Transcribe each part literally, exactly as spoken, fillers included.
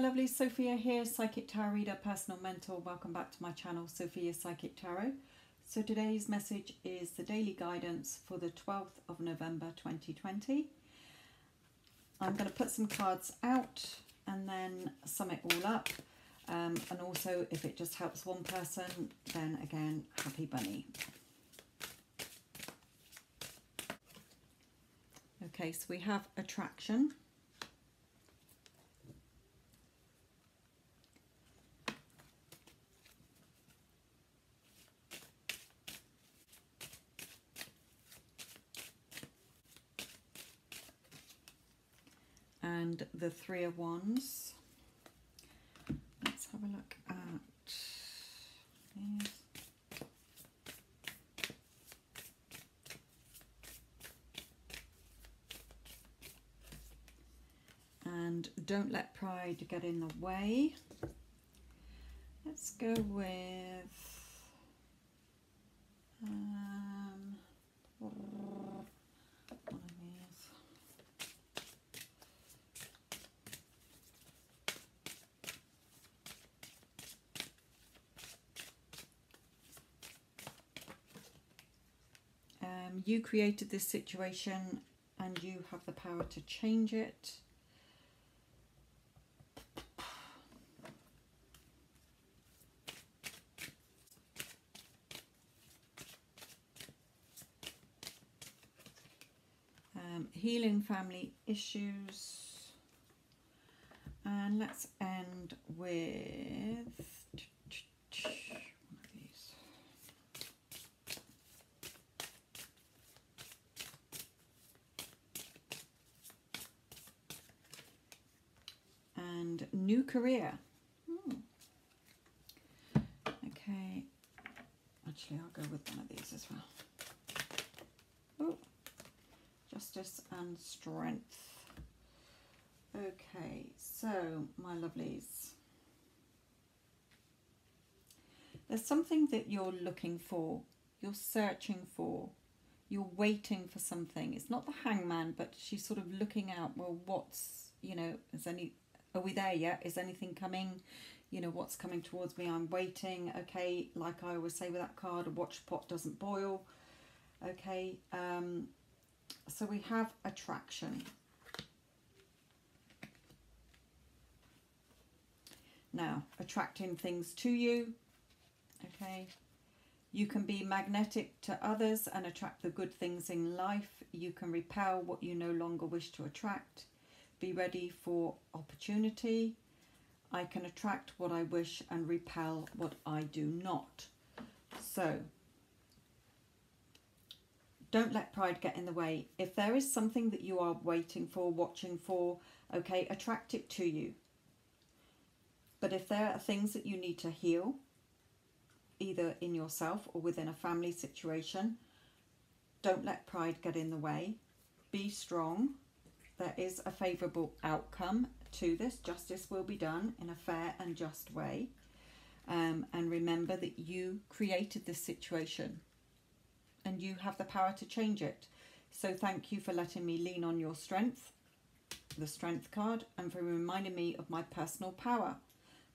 my lovely, Sophia here, Psychic Tarot Reader, Personal Mentor. Welcome back to my channel, Sophia Psychic Tarot. So today's message is the daily guidance for the twelfth of November twenty twenty. I'm going to put some cards out and then sum it all up. Um, and also, if it just helps one person, then again, happy bunny. Okay, so we have attraction. And the Three of Wands. Let's have a look at these. And don't let pride get in the way. Let's go with um, Um, you created this situation and you have the power to change it. Um, healing family issues. And let's end with... new career. Hmm. Okay, actually I'll go with one of these as well. Oh, justice and strength. Okay, so my lovelies, there's something that you're looking for, you're searching for, you're waiting for something. It's not the hangman, but she's sort of looking out, well, what's, you know, is any are we there yet? Is anything coming? You know, what's coming towards me? I'm waiting. Okay, like I always say with that card, a watch pot doesn't boil. Okay, um, so we have attraction. Now, attracting things to you. Okay, you can be magnetic to others and attract the good things in life. You can repel what you no longer wish to attract. Be ready for opportunity. I can attract what I wish and repel what I do not. So, don't let pride get in the way. If there is something that you are waiting for, watching for, okay, attract it to you. But if there are things that you need to heal, either in yourself or within a family situation, don't let pride get in the way. Be strong. There is a favourable outcome to this. Justice will be done in a fair and just way. Um, and remember that you created this situation and you have the power to change it. So thank you for letting me lean on your strength, the strength card, and for reminding me of my personal power.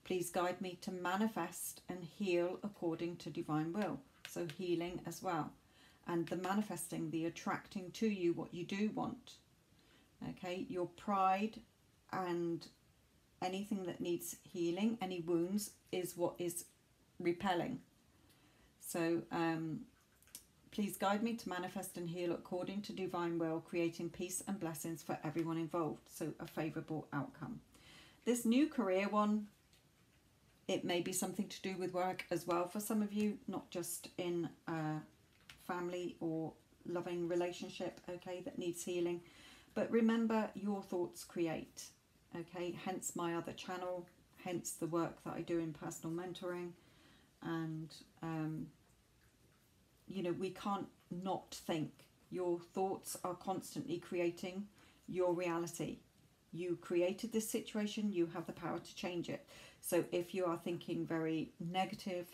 Please guide me to manifest and heal according to divine will. So healing as well. And the manifesting, the attracting to you what you do want. Okay, your pride and anything that needs healing, any wounds, is what is repelling. So um, please guide me to manifest and heal according to divine will, creating peace and blessings for everyone involved. So a favourable outcome. This new career one, it may be something to do with work as well for some of you, not just in a family or loving relationship, okay, that needs healing. But remember, your thoughts create, okay? Hence my other channel, hence the work that I do in personal mentoring. And, um, you know, we can't not think. Your thoughts are constantly creating your reality. You created this situation, you have the power to change it. So if you are thinking very negative,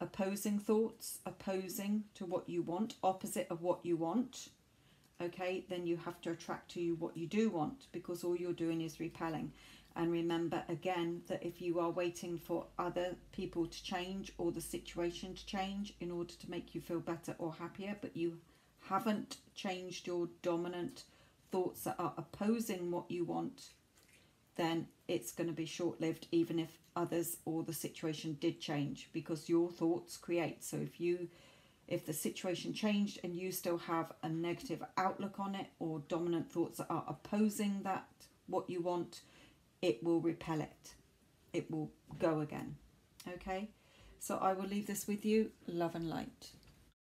opposing thoughts, opposing to what you want, opposite of what you want, okay, then you have to attract to you what you do want, because all you're doing is repelling. And remember again that if you are waiting for other people to change or the situation to change in order to make you feel better or happier, but you haven't changed your dominant thoughts that are opposing what you want, then it's going to be short-lived, even if others or the situation did change, because your thoughts create. So if you if the situation changed and you still have a negative outlook on it or dominant thoughts that are opposing that what you want, it will repel it. It will go again. Okay, so I will leave this with you. Love and light.